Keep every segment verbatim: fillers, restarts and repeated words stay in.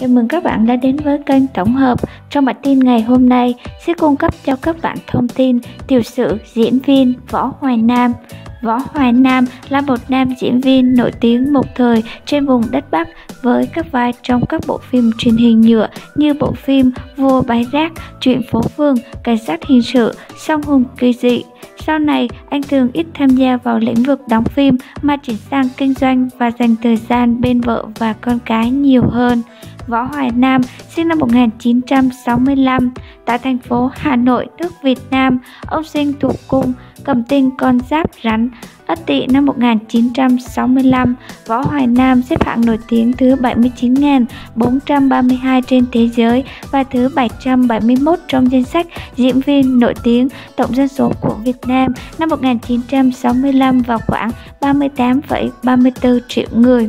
Chào mừng các bạn đã đến với kênh tổng hợp. Trong bản tin ngày hôm nay sẽ cung cấp cho các bạn thông tin tiểu sử diễn viên Võ Hoài Nam. Võ Hoài Nam là một nam diễn viên nổi tiếng một thời trên vùng đất Bắc với các vai trong các bộ phim truyền hình nhựa như bộ phim Vua Bãi Rác, Chuyện Phố Phường, Cảnh sát Hình Sự, Song Hùng Kỳ Dị. Sau này, anh thường ít tham gia vào lĩnh vực đóng phim mà chuyển sang kinh doanh và dành thời gian bên vợ và con cái nhiều hơn. Võ Hoài Nam sinh năm một nghìn chín trăm sáu mươi lăm tại thành phố Hà Nội, nước Việt Nam. Ông sinh thuộc cung Cầm Tinh con giáp rắn. Ất Tỵ năm một nghìn chín trăm sáu mươi lăm, Võ Hoài Nam xếp hạng nổi tiếng thứ bảy mươi chín nghìn bốn trăm ba mươi hai trên thế giới và thứ bảy trăm bảy mươi mốt trong danh sách diễn viên nổi tiếng tổng dân số của Việt Nam năm một nghìn chín trăm sáu mươi lăm vào khoảng ba mươi tám phẩy ba mươi tư triệu người.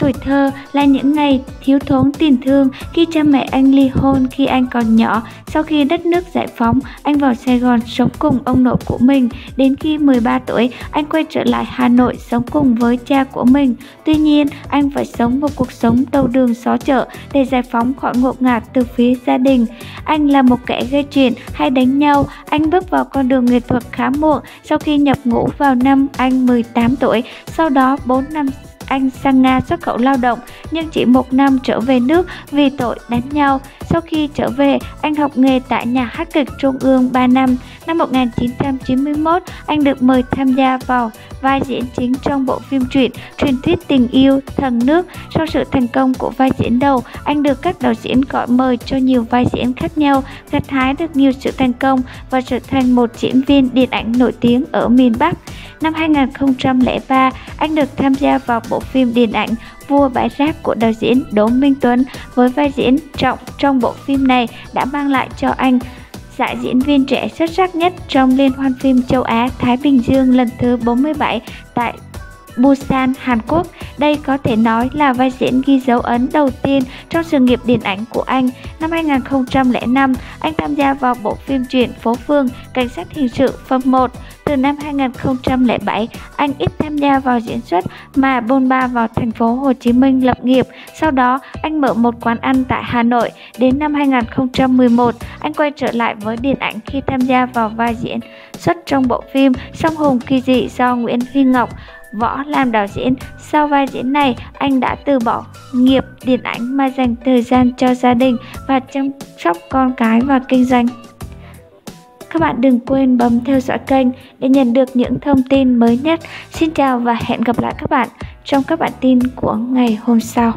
Tuổi thơ là những ngày thiếu thốn tình thương khi cha mẹ anh ly hôn khi anh còn nhỏ. Sau khi đất nước giải phóng, anh vào Sài Gòn sống cùng ông nội của mình. Đến khi mười ba tuổi, anh quay trở lại Hà Nội sống cùng với cha của mình. Tuy nhiên, anh phải sống một cuộc sống tâu đường xó chợ để giải phóng khỏi ngột ngạt từ phía gia đình. Anh là một kẻ gây chuyện hay đánh nhau. Anh bước vào con đường nghệ thuật khá muộn sau khi nhập ngũ vào năm anh mười tám tuổi. Sau đó bốn năm anh sang Nga xuất khẩu lao động, nhưng chỉ một năm trở về nước vì tội đánh nhau. Sau khi trở về, anh học nghề tại nhà hát kịch Trung ương ba năm. Năm một nghìn chín trăm chín mươi mốt, anh được mời tham gia vào vai diễn chính trong bộ phim truyện truyền thuyết tình yêu Thần Nước. Sau sự thành công của vai diễn đầu, anh được các đạo diễn gọi mời cho nhiều vai diễn khác nhau, gặt hái được nhiều sự thành công và trở thành một diễn viên điện ảnh nổi tiếng ở miền Bắc. Năm hai nghìn không trăm lẻ ba, anh được tham gia vào bộ phim điện ảnh Vua Bãi Rác của đạo diễn Đỗ Minh Tuấn với vai diễn Trọng. Trong bộ phim này đã mang lại cho anh giải diễn viên trẻ xuất sắc nhất trong liên hoan phim châu Á Thái Bình Dương lần thứ bốn mươi bảy tại Busan, Hàn Quốc. Đây có thể nói là vai diễn ghi dấu ấn đầu tiên trong sự nghiệp điện ảnh của anh. Năm hai nghìn không trăm lẻ năm, anh tham gia vào bộ phim Chuyện Phố Phường, Cảnh sát Hình Sự phần một. Từ năm hai nghìn không trăm lẻ bảy, anh ít tham gia vào diễn xuất mà bôn ba vào thành phố Hồ Chí Minh lập nghiệp. Sau đó, anh mở một quán ăn tại Hà Nội. Đến năm hai nghìn không trăm mười một, anh quay trở lại với điện ảnh khi tham gia vào vai diễn xuất trong bộ phim Song Hùng Kỳ Dị do Nguyễn Huy Ngọc, Võ làm đạo diễn. Sau vai diễn này, anh đã từ bỏ nghiệp điện ảnh mà dành thời gian cho gia đình và chăm sóc con cái và kinh doanh. Các bạn đừng quên bấm theo dõi kênh để nhận được những thông tin mới nhất. Xin chào và hẹn gặp lại các bạn trong các bản tin của ngày hôm sau.